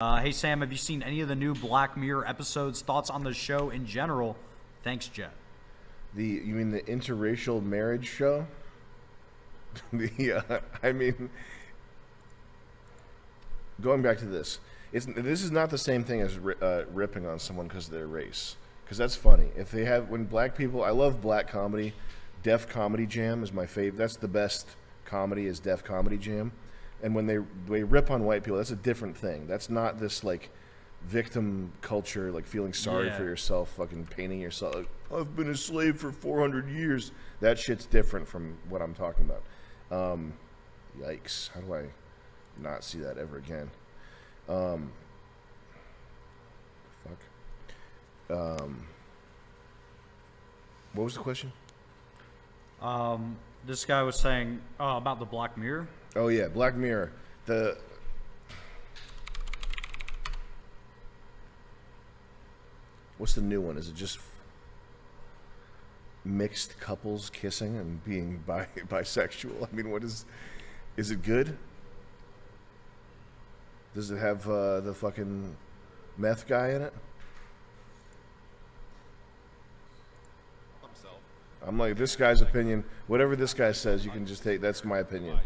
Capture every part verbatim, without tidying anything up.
Uh, hey, Sam, have you seen any of the new Black Mirror episodes? Thoughts on the show in general? Thanks, Jet. The You mean the interracial marriage show? the, uh, I mean, going back to this, it's, this is not the same thing as ri uh, ripping on someone because of their race. Because that's funny. If they have, when black people, I love black comedy. Def Comedy Jam is my favorite. That's the best comedy is Def Comedy Jam. And when they they rip on white people, that's a different thing. That's not this like victim culture, like feeling sorry yeah. for yourself, fucking painting yourself. Like, I've been a slave for four hundred years. That shit's different from what I'm talking about. Um, yikes! How do I not see that ever again? Um, fuck. Um, what was the question? Um, this guy was saying uh, about the Black Mirror. Oh yeah, Black Mirror. The what's the new one? Is it just mixed couples kissing and being bi bisexual? I mean, what is? Is it good? Does it have uh, the fucking meth guy in it? I'm like, this guy's opinion, whatever this guy says, you can just take, that's my opinion.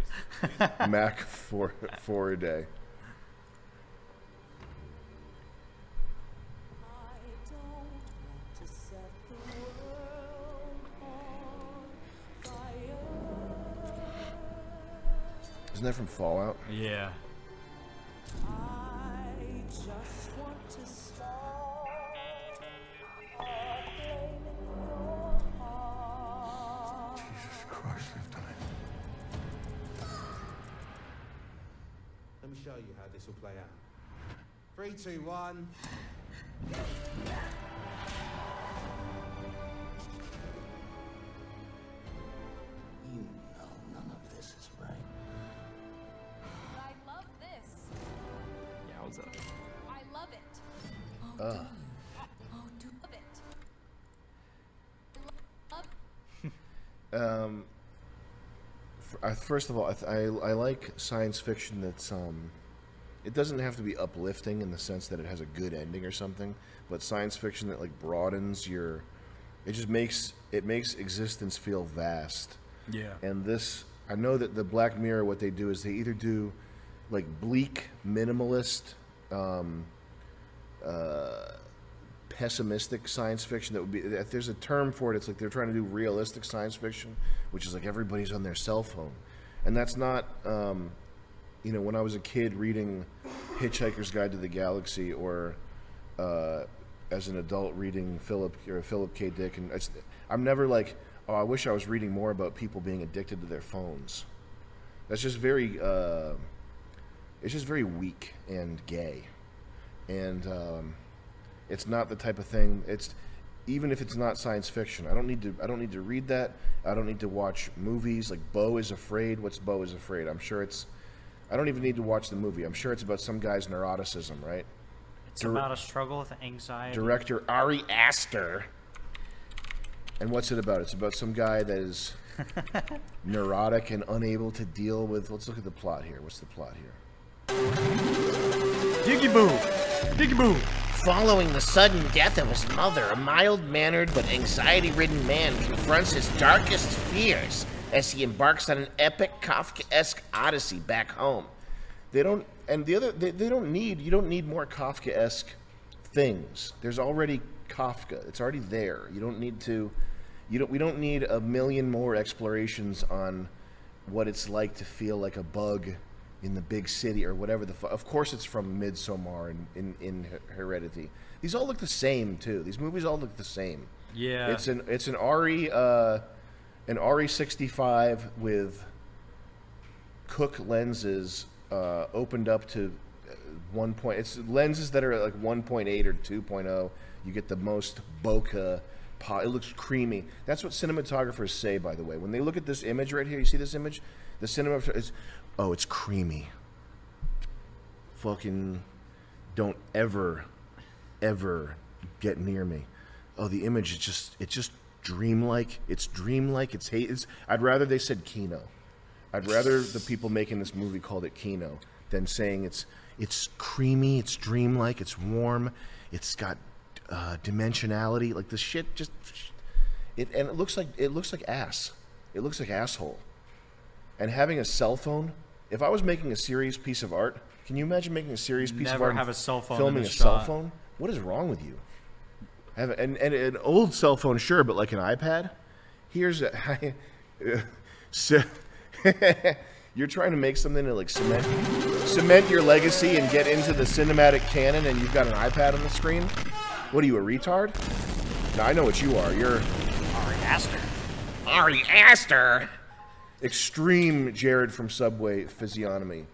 Mac for, for a day. Isn't that from Fallout? Yeah. Show you how this will play out. Three, two, one. You know none of this is right. I love this. Yowza. I love it. Oh, uh. oh do love it. I love it. um. First of all, I, I, I like science fiction that's, um, it doesn't have to be uplifting in the sense that it has a good ending or something, but science fiction that, like, broadens your, it just makes, it makes existence feel vast. Yeah. And this, I know that the Black Mirror, what they do is they either do, like, bleak, minimalist, um, uh, pessimistic science fiction that would be, if there's a term for it, it's like they're trying to do realistic science fiction, which is like everybody's on their cell phone. And that's not, um, you know, when I was a kid reading Hitchhiker's Guide to the Galaxy or uh, as an adult reading Philip or Philip K. Dick, and it's, I'm never like, oh, I wish I was reading more about people being addicted to their phones. That's just very, uh, it's just very weak and gay. And, um, it's not the type of thing. It's even if it's not science fiction. I don't need to. I don't need to read that. I don't need to watch movies like Bo is Afraid. What's Bo is Afraid? I'm sure it's. I don't even need to watch the movie. I'm sure it's about some guy's neuroticism, right? It's Dir- about a struggle with anxiety. Director Ari Aster. And what's it about? It's about some guy that is neurotic and unable to deal with. Let's look at the plot here. What's the plot here? Diggy boo, diggy boo. Following the sudden death of his mother, a mild-mannered but anxiety-ridden man confronts his darkest fears as he embarks on an epic Kafkaesque odyssey back home. They don't, and the other, they, they don't need, you don't need more Kafkaesque things. There's already Kafka. It's already there. You don't need to, you don't, we don't need a million more explorations on what it's like to feel like a bug in the big city or whatever the fuck. Of course it's from Midsommar and in, in Heredity. These all look the same too. These movies all look the same. Yeah. It's an it's an R E uh an R E sixty-five with Cook lenses uh opened up to one point. It's lenses that are like one point eight or two point oh. You get the most bokeh pop. It looks creamy. That's what cinematographers say, by the way. When they look at this image right here, you see this image? The cinema is, oh, it's creamy. Fucking don't ever, ever get near me. Oh, the image is just, it's just dreamlike. It's dreamlike. It's hate. It's, I'd rather they said Kino. I'd rather the people making this movie called it Kino than saying it's it's creamy, it's dreamlike, it's warm, it's got uh, dimensionality. Like the shit just it and it looks like it looks like ass. It looks like asshole. And having a cell phone. If I was making a serious piece of art, can you imagine making a serious piece Never of art? Never have a cell phone. Filming in a, a cell phone. What is wrong with you? Have a, and, and an old cell phone, sure, but like an iPad. Here's a. I, uh, so you're trying to make something to like cement cement your legacy and get into the cinematic canon, and you've got an iPad on the screen? What are you, a retard? No, I know what you are. You're Ari Aster. Ari Aster. Extreme Jared from Subway physiognomy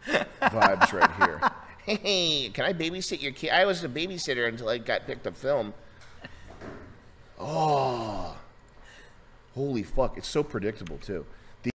vibes right here. Hey, hey, can I babysit your kid? I was a babysitter until I got picked up film. Oh, holy fuck. It's so predictable too.